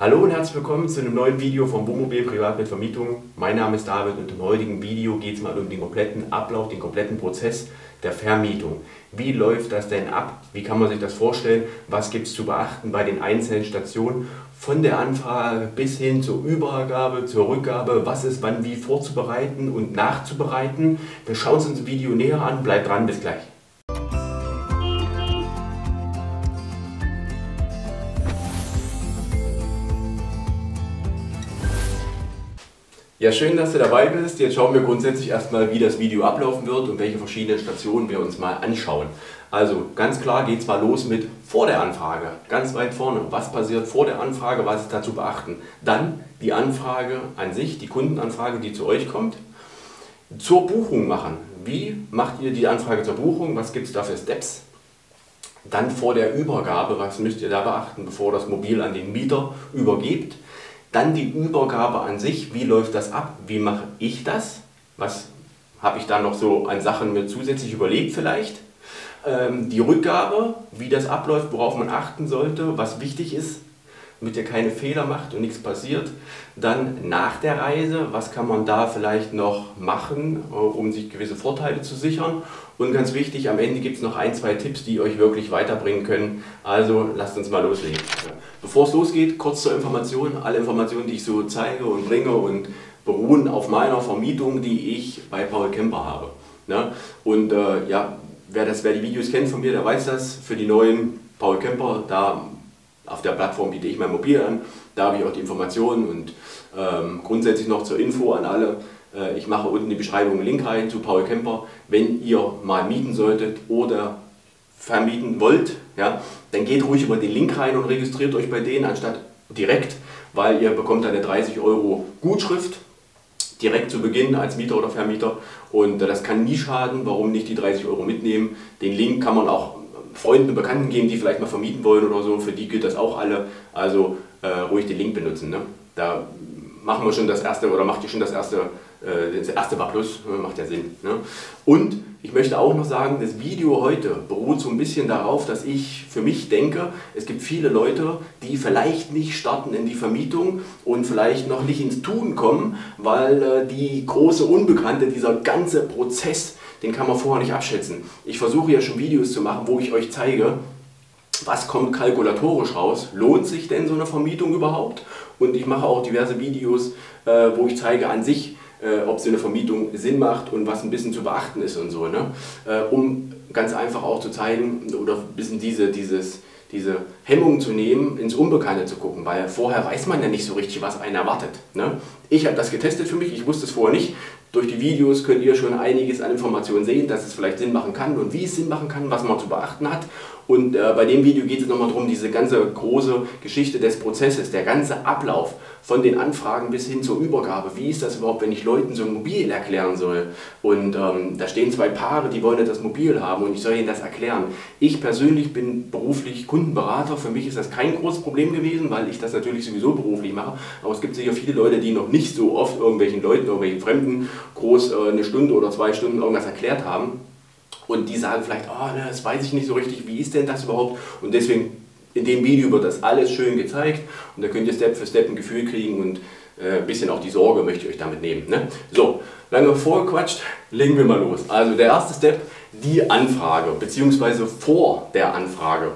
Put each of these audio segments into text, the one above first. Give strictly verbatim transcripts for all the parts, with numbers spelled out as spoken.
Hallo und herzlich willkommen zu einem neuen Video von Wohnmobil Privat mit Vermietung. Mein Name ist David und im heutigen Video geht es mal um den kompletten Ablauf, den kompletten Prozess der Vermietung. Wie läuft das denn ab? Wie kann man sich das vorstellen? Was gibt es zu beachten bei den einzelnen Stationen? Von der Anfrage bis hin zur Übergabe, zur Rückgabe. Was ist wann wie vorzubereiten und nachzubereiten? Wir schauen uns das Video näher an. Bleibt dran, bis gleich. Ja, schön, dass du dabei bist. Jetzt schauen wir grundsätzlich erstmal, wie das Video ablaufen wird und welche verschiedenen Stationen wir uns mal anschauen. Also ganz klar geht es mal los mit vor der Anfrage, ganz weit vorne. Was passiert vor der Anfrage, was ist da zu beachten? Dann die Anfrage an sich, die Kundenanfrage, die zu euch kommt. Zur Buchung machen. Wie macht ihr die Anfrage zur Buchung? Was gibt es da für Steps? Dann vor der Übergabe, was müsst ihr da beachten, bevor das Mobil an den Mieter übergebt? Dann die Übergabe an sich, wie läuft das ab, wie mache ich das, was habe ich da noch so an Sachen mir zusätzlich überlegt vielleicht. Ähm, die Rückgabe, wie das abläuft, worauf man achten sollte, was wichtig ist, damit ihr keine Fehler macht und nichts passiert. Dann nach der Reise, was kann man da vielleicht noch machen, um sich gewisse Vorteile zu sichern. Und ganz wichtig, am Ende gibt es noch ein, zwei Tipps, die euch wirklich weiterbringen können. Also lasst uns mal loslegen. Bevor es losgeht, kurz zur Information. Alle Informationen, die ich so zeige und bringe und beruhen auf meiner Vermietung, die ich bei Paul Camper habe. Ne? Und äh, ja, wer, das, wer die Videos kennt von mir, der weiß das. Für die neuen Paul Camper, da auf der Plattform biete ich mein Mobil an. Da habe ich auch die Informationen und ähm, grundsätzlich noch zur Info an alle. Äh, ich mache unten in die Beschreibung einen Link rein zu Paul Camper. Wenn ihr mal mieten solltet oder vermieten wollt, ja, dann geht ruhig über den Link rein und registriert euch bei denen anstatt direkt, weil ihr bekommt eine dreißig Euro Gutschrift direkt zu Beginn als Mieter oder Vermieter und äh, das kann nie schaden. Warum nicht die dreißig Euro mitnehmen? Den Link kann man auch Freunden und Bekannten geben, die vielleicht mal vermieten wollen oder so, für die gilt das auch alle, also äh, ruhig den Link benutzen, ne? Da machen wir schon das erste, oder macht ihr schon das erste, äh, das erste war plus, macht ja Sinn, ne? Und ich möchte auch noch sagen, das Video heute beruht so ein bisschen darauf, dass ich für mich denke, es gibt viele Leute, die vielleicht nicht starten in die Vermietung und vielleicht noch nicht ins Tun kommen, weil äh, die große Unbekannte, dieser ganze Prozess, den kann man vorher nicht abschätzen. Ich versuche ja schon Videos zu machen, wo ich euch zeige, was kommt kalkulatorisch raus, lohnt sich denn so eine Vermietung überhaupt? Und ich mache auch diverse Videos, äh, wo ich zeige an sich, äh, ob so eine Vermietung Sinn macht und was ein bisschen zu beachten ist und so, ne? Äh, um ganz einfach auch zu zeigen oder ein bisschen diese, dieses, diese Hemmung zu nehmen, ins Unbekannte zu gucken, weil vorher weiß man ja nicht so richtig, was einen erwartet, ne? Ich habe das getestet für mich, ich wusste es vorher nicht. Durch die Videos könnt ihr schon einiges an Informationen sehen, dass es vielleicht Sinn machen kann und wie es Sinn machen kann, was man zu beachten hat. Und äh, bei dem Video geht es nochmal darum, diese ganze große Geschichte des Prozesses, der ganze Ablauf von den Anfragen bis hin zur Übergabe. Wie ist das überhaupt, wenn ich Leuten so ein Mobil erklären soll? Und ähm, da stehen zwei Paare, die wollen das Mobil haben und ich soll ihnen das erklären. Ich persönlich bin beruflich Kundenberater. Für mich ist das kein großes Problem gewesen, weil ich das natürlich sowieso beruflich mache. Aber es gibt sicher viele Leute, die noch nicht so oft irgendwelchen Leuten, irgendwelchen Fremden groß äh, eine Stunde oder zwei Stunden irgendwas erklärt haben. Und die sagen vielleicht, oh, ne, das weiß ich nicht so richtig, wie ist denn das überhaupt? Und deswegen, in dem Video wird das alles schön gezeigt und da könnt ihr Step für Step ein Gefühl kriegen und äh, ein bisschen auch die Sorge möchte ich euch damit nehmen, ne? So, lange vorgequatscht, legen wir mal los. Also der erste Step, die Anfrage, beziehungsweise vor der Anfrage.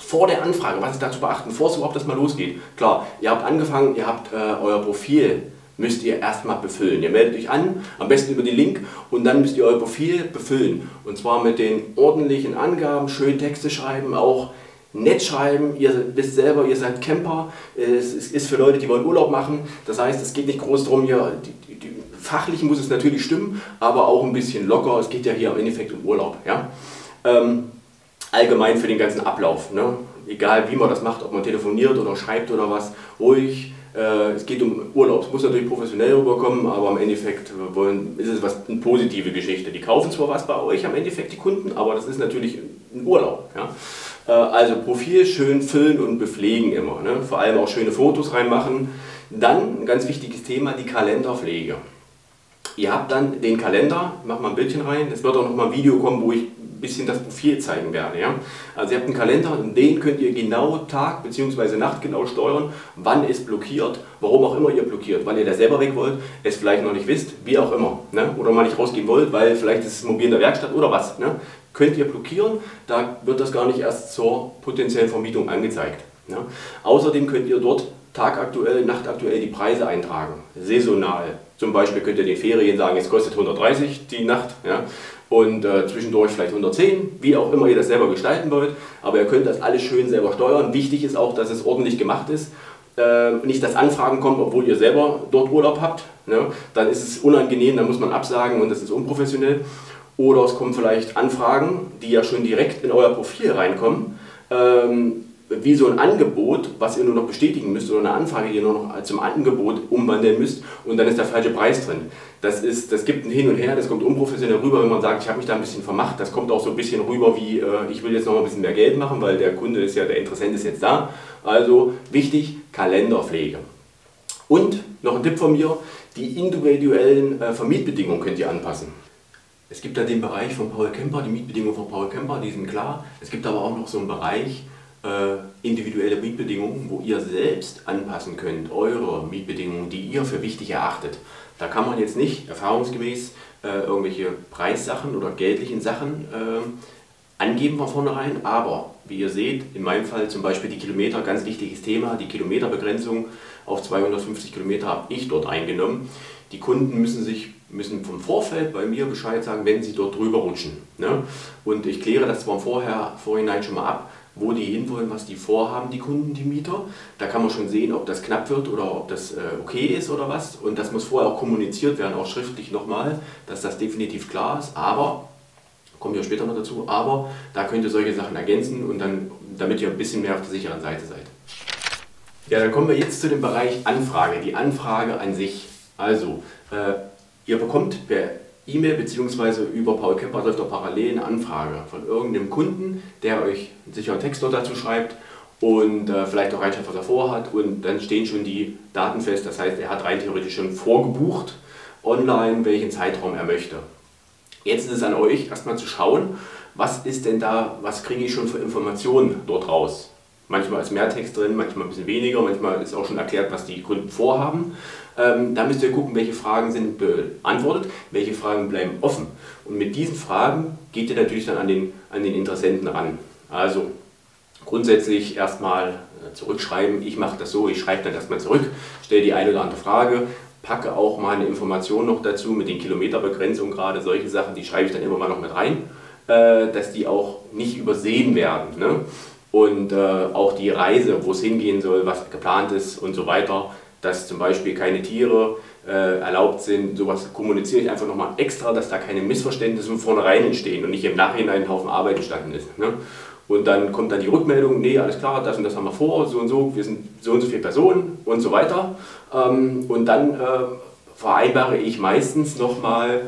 Vor der Anfrage, was ist da zu beachten, bevor es überhaupt das mal losgeht. Klar, ihr habt angefangen, ihr habt äh, euer Profil müsst ihr erstmal befüllen. Ihr meldet euch an, am besten über den Link und dann müsst ihr euer Profil befüllen. Und zwar mit den ordentlichen Angaben, schön Texte schreiben, auch nett schreiben. Ihr wisst selber, ihr seid Camper. Es ist für Leute, die wollen Urlaub machen. Das heißt, es geht nicht groß darum, ja, die, die, fachlich muss es natürlich stimmen, aber auch ein bisschen locker. Es geht ja hier im Endeffekt um Urlaub. Ja? Ähm, allgemein für den ganzen Ablauf, ne? Egal wie man das macht, ob man telefoniert oder schreibt oder was, ruhig. Es geht um Urlaub, es muss natürlich professionell rüberkommen, aber im Endeffekt wollen, ist es was, eine positive Geschichte. Die kaufen zwar was bei euch, am Endeffekt die Kunden, aber das ist natürlich ein Urlaub. Ja? Also Profil schön füllen und bepflegen immer, ne? Vor allem auch schöne Fotos reinmachen. Dann ein ganz wichtiges Thema, die Kalenderpflege. Ihr habt dann den Kalender, ich mache mal ein Bildchen rein, es wird auch nochmal ein Video kommen, wo ich bisschen das Profil zeigen werde. Ja? Also ihr habt einen Kalender, und den könnt ihr genau Tag bzw. Nacht genau steuern, wann ist blockiert, warum auch immer ihr blockiert, weil ihr da selber weg wollt, es vielleicht noch nicht wisst, wie auch immer, ne? Oder mal nicht rausgehen wollt, weil vielleicht ist es mobil in der Werkstatt oder was. Ne? Könnt ihr blockieren, da wird das gar nicht erst zur potenziellen Vermietung angezeigt. Ne? Außerdem könnt ihr dort tagaktuell, nachtaktuell die Preise eintragen, saisonal. Zum Beispiel könnt ihr den Ferien sagen, es kostet hundertdreißig die Nacht, ja, und äh, zwischendurch vielleicht hundertzehn, wie auch immer ihr das selber gestalten wollt. Aber ihr könnt das alles schön selber steuern. Wichtig ist auch, dass es ordentlich gemacht ist. Äh, nicht, dass Anfragen kommen, obwohl ihr selber dort Urlaub habt. Ne? Dann ist es unangenehm, dann muss man absagen und das ist unprofessionell. Oder es kommen vielleicht Anfragen, die ja schon direkt in euer Profil reinkommen. Ähm, wie so ein Angebot, was ihr nur noch bestätigen müsst, oder eine Anfrage, die ihr nur noch zum Angebot umwandeln müsst, und dann ist der falsche Preis drin. Das, ist, das gibt ein Hin und Her, das kommt unprofessionell rüber, wenn man sagt, ich habe mich da ein bisschen vermacht. Das kommt auch so ein bisschen rüber wie, äh, ich will jetzt noch ein bisschen mehr Geld machen, weil der Kunde ist ja, der Interessent ist jetzt da. Also wichtig, Kalenderpflege. Und noch ein Tipp von mir, die individuellen äh, Vermietbedingungen könnt ihr anpassen. Es gibt da den Bereich von Paul Camper, die Mietbedingungen von Paul Camper, die sind klar. Es gibt aber auch noch so einen Bereich, individuelle Mietbedingungen, wo ihr selbst anpassen könnt, eure Mietbedingungen, die ihr für wichtig erachtet. Da kann man jetzt nicht erfahrungsgemäß äh, irgendwelche Preissachen oder geldlichen Sachen äh, angeben von vornherein, aber wie ihr seht, in meinem Fall zum Beispiel die Kilometer, ganz wichtiges Thema, die Kilometerbegrenzung auf zweihundertfünfzig Kilometer habe ich dort eingenommen. Die Kunden müssen sich müssen vom Vorfeld bei mir Bescheid sagen, wenn sie dort drüber rutschen. Ne? Und ich kläre das zwar vorher, vorhinein schon mal ab, wo die hinwollen, was die vorhaben, die Kunden, die Mieter. Da kann man schon sehen, ob das knapp wird oder ob das äh, okay ist oder was. Und das muss vorher auch kommuniziert werden, auch schriftlich nochmal, dass das definitiv klar ist. Aber, kommen wir später noch dazu, aber da könnt ihr solche Sachen ergänzen, und dann, damit ihr ein bisschen mehr auf der sicheren Seite seid. Ja, dann kommen wir jetzt zu dem Bereich Anfrage, die Anfrage an sich. Also, äh, ihr bekommt per E-Mail bzw. über Paul Camper läuft auch parallel eine Anfrage von irgendeinem Kunden, der euch sicher einen Text dazu schreibt und äh, vielleicht auch reinschreibt, was er vorhat, und dann stehen schon die Daten fest. Das heißt, er hat rein theoretisch schon vorgebucht online, welchen Zeitraum er möchte. Jetzt ist es an euch, erstmal zu schauen, was ist denn da, was kriege ich schon für Informationen dort raus. Manchmal ist mehr Text drin, manchmal ein bisschen weniger, manchmal ist auch schon erklärt, was die Kunden vorhaben. Ähm, da müsst ihr gucken, welche Fragen sind beantwortet, welche Fragen bleiben offen. Und mit diesen Fragen geht ihr natürlich dann an den, an den Interessenten ran. Also grundsätzlich erstmal zurückschreiben, ich mache das so, ich schreibe dann erstmal zurück, stelle die eine oder andere Frage, packe auch mal eine Information noch dazu mit den Kilometerbegrenzungen gerade, solche Sachen, die schreibe ich dann immer mal noch mit rein, äh, dass die auch nicht übersehen werden. Ne? Und äh, auch die Reise, wo es hingehen soll, was geplant ist und so weiter, dass zum Beispiel keine Tiere äh, erlaubt sind, sowas kommuniziere ich einfach nochmal extra, dass da keine Missverständnisse von vornherein entstehen und nicht im Nachhinein ein Haufen Arbeit entstanden ist. Ne? Und dann kommt dann die Rückmeldung, nee, alles klar, das und das haben wir vor, so und so, wir sind so und so viele Personen und so weiter. Ähm, und dann äh, vereinbare ich meistens nochmal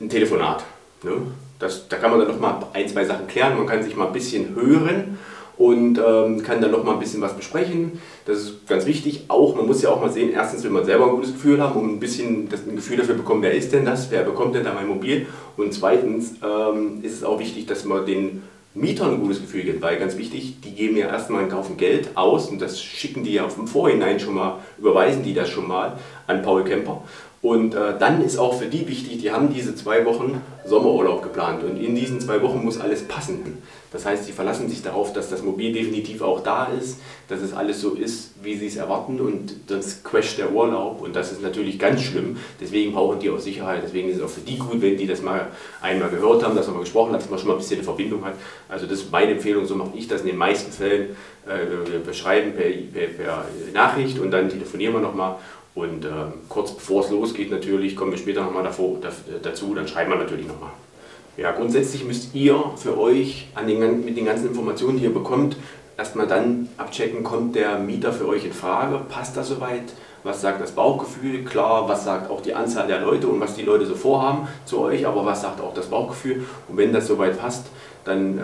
ein Telefonat. Ne? Das, da kann man dann nochmal ein, zwei Sachen klären, man kann sich mal ein bisschen hören und ähm, kann dann nochmal ein bisschen was besprechen. Das ist ganz wichtig. Auch, man muss ja auch mal sehen, erstens will man selber ein gutes Gefühl haben, um ein bisschen das, ein Gefühl dafür bekommen, wer ist denn das, wer bekommt denn da mein Mobil. Und zweitens ähm, ist es auch wichtig, dass man den Mietern ein gutes Gefühl gibt, weil ganz wichtig, die geben ja erstmal einen Haufen Geld aus und das schicken die ja auf dem Vorhinein schon mal, überweisen die das schon mal an Paul Camper. Und äh, dann ist auch für die wichtig, die haben diese zwei Wochen Sommerurlaub geplant und in diesen zwei Wochen muss alles passen. Das heißt, sie verlassen sich darauf, dass das Mobil definitiv auch da ist, dass es alles so ist, wie sie es erwarten, und sonst crasht der Urlaub und das ist natürlich ganz schlimm. Deswegen brauchen die auch Sicherheit, deswegen ist es auch für die gut, wenn die das mal einmal gehört haben, dass man mal gesprochen hat, dass man schon mal ein bisschen eine Verbindung hat. Also das ist meine Empfehlung, so mache ich das in den meisten Fällen. Äh, wir, wir schreiben per, per, per Nachricht und dann telefonieren wir nochmal. Und äh, kurz bevor es losgeht natürlich, kommen wir später nochmal dazu, dann schreiben wir natürlich nochmal. Ja, grundsätzlich müsst ihr für euch an den, mit den ganzen Informationen, die ihr bekommt, erstmal dann abchecken, kommt der Mieter für euch in Frage, passt das soweit, was sagt das Bauchgefühl, klar, was sagt auch die Anzahl der Leute und was die Leute so vorhaben zu euch, aber was sagt auch das Bauchgefühl, und wenn das soweit passt, dann äh,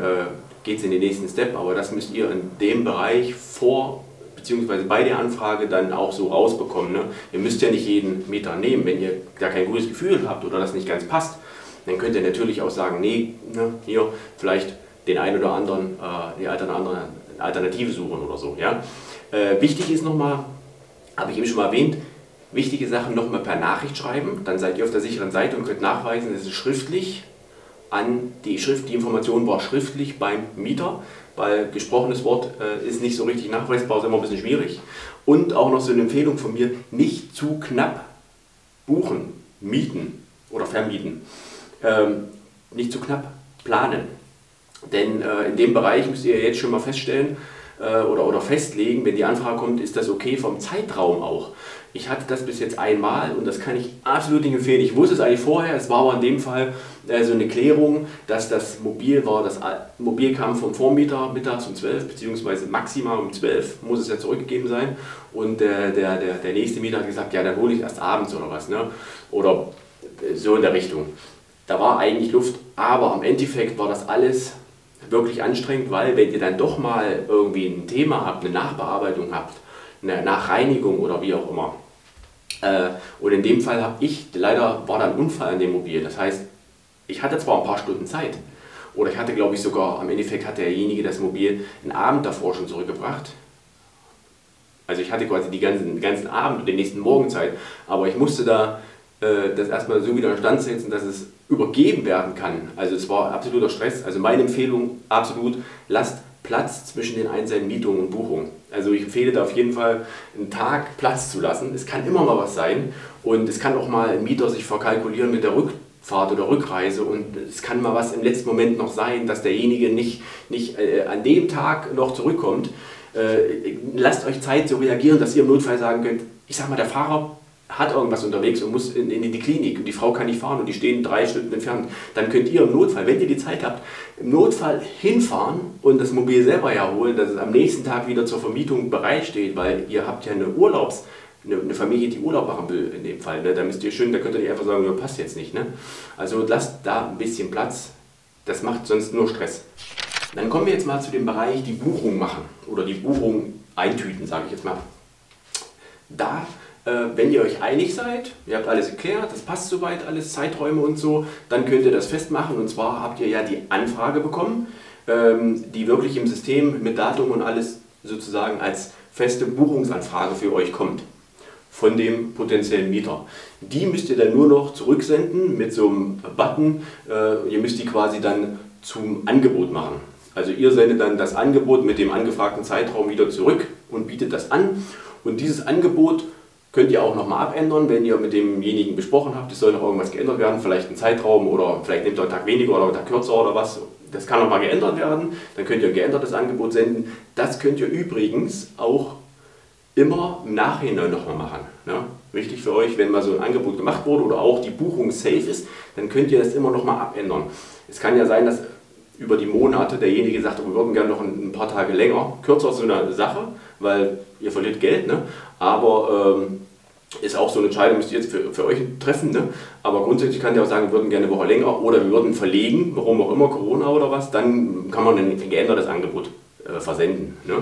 geht es in den nächsten Step, aber das müsst ihr in dem Bereich vor beziehungsweise bei der Anfrage dann auch so rausbekommen. Ne? Ihr müsst ja nicht jeden Mieter nehmen, wenn ihr da kein gutes Gefühl habt oder das nicht ganz passt, Dann könnt ihr natürlich auch sagen, nee, ne, hier vielleicht den einen oder anderen, äh, die andere Alternative suchen oder so. Ja? Äh, wichtig ist nochmal, habe ich eben schon mal erwähnt, wichtige Sachen nochmal per Nachricht schreiben, dann seid ihr auf der sicheren Seite und könnt nachweisen, es ist schriftlich an die Schrift, die Information war schriftlich beim Mieter, weil gesprochenes Wort äh, ist nicht so richtig nachweisbar, ist immer ein bisschen schwierig. Und auch noch so eine Empfehlung von mir, nicht zu knapp buchen, mieten oder vermieten, ähm, nicht zu knapp planen, denn äh, in dem Bereich müsst ihr jetzt schon mal feststellen, Oder, oder festlegen, wenn die Anfrage kommt, ist das okay vom Zeitraum auch. Ich hatte das bis jetzt einmal und das kann ich absolut nicht empfehlen. Ich wusste es eigentlich vorher, es war aber in dem Fall äh, so eine Klärung, dass das mobil war. Das Mobil kam vom Vormieter mittags um zwölf, beziehungsweise maximal um zwölf, muss es ja zurückgegeben sein. Und äh, der, der, der nächste Mieter hat gesagt, ja, dann hole ich erst abends oder was, ne? Oder so in der Richtung. Da war eigentlich Luft, aber im Endeffekt war das alles wirklich anstrengend, weil wenn ihr dann doch mal irgendwie ein Thema habt, eine Nachbearbeitung habt, eine Nachreinigung oder wie auch immer. Äh, und in dem Fall habe ich, leider war da ein Unfall an dem Mobil, das heißt, ich hatte zwar ein paar Stunden Zeit, oder ich hatte glaube ich sogar, am Endeffekt hat derjenige das Mobil einen Abend davor schon zurückgebracht. Also ich hatte quasi die ganzen, den ganzen Abend und den nächsten Morgen Zeit, aber ich musste da äh, das erstmal so wieder in Stand setzen, dass es übergeben werden kann. Also es war absoluter Stress. Also meine Empfehlung absolut, lasst Platz zwischen den einzelnen Mietungen und Buchungen. Also ich empfehle da auf jeden Fall einen Tag Platz zu lassen. Es kann immer mal was sein und es kann auch mal ein Mieter sich verkalkulieren mit der Rückfahrt oder Rückreise und es kann mal was im letzten Moment noch sein, dass derjenige nicht, nicht äh, an dem Tag noch zurückkommt. Äh, lasst euch Zeit zu reagieren, dass ihr im Notfall sagen könnt, ich sag mal, der Fahrer hat irgendwas unterwegs und muss in, in die Klinik und die Frau kann nicht fahren und die stehen drei Stunden entfernt, dann könnt ihr im Notfall, wenn ihr die Zeit habt, im Notfall hinfahren und das Mobil selber herholen, dass es am nächsten Tag wieder zur Vermietung bereitsteht, weil ihr habt ja eine Urlaubs, eine, eine Familie, die Urlaub machen will in dem Fall. Ne? Da müsst ihr schön, da könnt ihr nicht einfach sagen, ja, passt jetzt nicht. Ne? Also lasst da ein bisschen Platz, das macht sonst nur Stress. Dann kommen wir jetzt mal zu dem Bereich, die Buchung machen oder die Buchung eintüten, sage ich jetzt mal. Da wenn ihr euch einig seid, ihr habt alles geklärt, das passt soweit, alles Zeiträume und so, dann könnt ihr das festmachen und zwar habt ihr ja die Anfrage bekommen, die wirklich im System mit Datum und alles sozusagen als feste Buchungsanfrage für euch kommt, von dem potenziellen Mieter. Die müsst ihr dann nur noch zurücksenden mit so einem Button, ihr müsst die quasi dann zum Angebot machen. Also ihr sendet dann das Angebot mit dem angefragten Zeitraum wieder zurück und bietet das an und dieses Angebot könnt ihr auch nochmal abändern, wenn ihr mit demjenigen besprochen habt, es soll noch irgendwas geändert werden, vielleicht ein Zeitraum oder vielleicht nehmt ihr einen Tag weniger oder einen Tag kürzer oder was. Das kann nochmal geändert werden, dann könnt ihr ein geändertes Angebot senden. Das könnt ihr übrigens auch immer im Nachhinein nochmal machen. Ja, wichtig für euch, wenn mal so ein Angebot gemacht wurde oder auch die Buchung safe ist, dann könnt ihr das immer nochmal abändern. Es kann ja sein, dass über die Monate derjenige sagt, wir würden gerne noch ein paar Tage länger, kürzer so eine Sache, weil ihr verliert Geld, ne? Aber ähm, ist auch so eine Entscheidung, müsst ihr jetzt für, für euch treffen, ne? Aber grundsätzlich kann der auch sagen, wir würden gerne eine Woche länger oder wir würden verlegen, warum auch immer, Corona oder was, dann kann man ein geändertes Angebot äh, versenden, ne?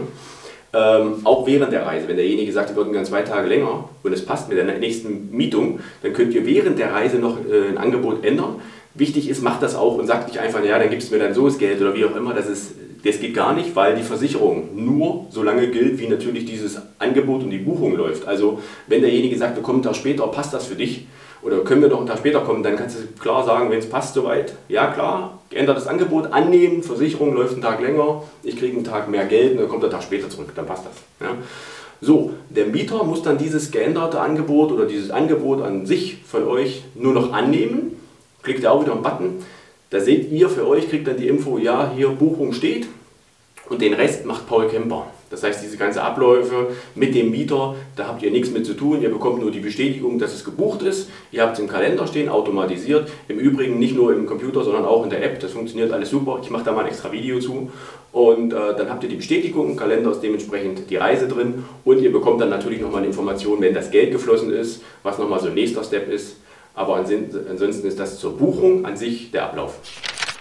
Ähm, auch während der Reise, wenn derjenige sagt, wir würden gerne zwei Tage länger und es passt mit der nächsten Mietung, dann könnt ihr während der Reise noch äh, ein Angebot ändern. Wichtig ist, macht das auch und sagt nicht einfach, ja, dann gibst du mir dann so das Geld oder wie auch immer, das ist, das geht gar nicht, weil die Versicherung nur so lange gilt, wie natürlich dieses Angebot und die Buchung läuft. Also wenn derjenige sagt, wir kommen einen Tag später, passt das für dich oder können wir doch einen Tag später kommen, dann kannst du klar sagen, wenn es passt soweit, ja klar, geändertes Angebot annehmen, Versicherung läuft einen Tag länger, ich kriege einen Tag mehr Geld und dann kommt der Tag später zurück, dann passt das. Ja? So, der Mieter muss dann dieses geänderte Angebot oder dieses Angebot an sich von euch nur noch annehmen. Klickt ihr auch wieder einen Button, da seht ihr für euch, kriegt dann die Info, ja hier Buchung steht und den Rest macht Paul Camper. Das heißt, diese ganzen Abläufe mit dem Mieter, da habt ihr nichts mit zu tun, ihr bekommt nur die Bestätigung, dass es gebucht ist, ihr habt es im Kalender stehen, automatisiert, im Übrigen nicht nur im Computer, sondern auch in der App, das funktioniert alles super, ich mache da mal ein extra Video zu und äh, dann habt ihr die Bestätigung, im Kalender ist dementsprechend die Reise drin und ihr bekommt dann natürlich nochmal eine Information, wenn das Geld geflossen ist, was nochmal so ein nächster Step ist. Aber ansonsten ist das zur Buchung an sich der Ablauf.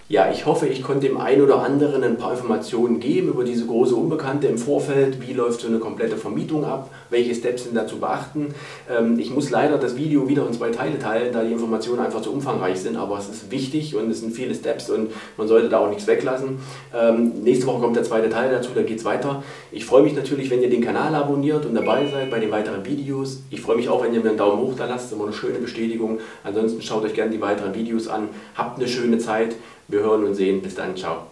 Ja, ich hoffe, ich konnte dem einen oder anderen ein paar Informationen geben über diese große Unbekannte im Vorfeld. Wie läuft so eine komplette Vermietung ab? Welche Steps sind da zu beachten? Ähm, ich muss leider das Video wieder in zwei Teile teilen, da die Informationen einfach zu umfangreich sind. Aber es ist wichtig und es sind viele Steps und man sollte da auch nichts weglassen. Ähm, nächste Woche kommt der zweite Teil dazu, da geht es weiter. Ich freue mich natürlich, wenn ihr den Kanal abonniert und dabei seid bei den weiteren Videos. Ich freue mich auch, wenn ihr mir einen Daumen hoch da lasst. Immer eine schöne Bestätigung. Ansonsten schaut euch gerne die weiteren Videos an. Habt eine schöne Zeit. Wir hören und sehen. Bis dann. Ciao.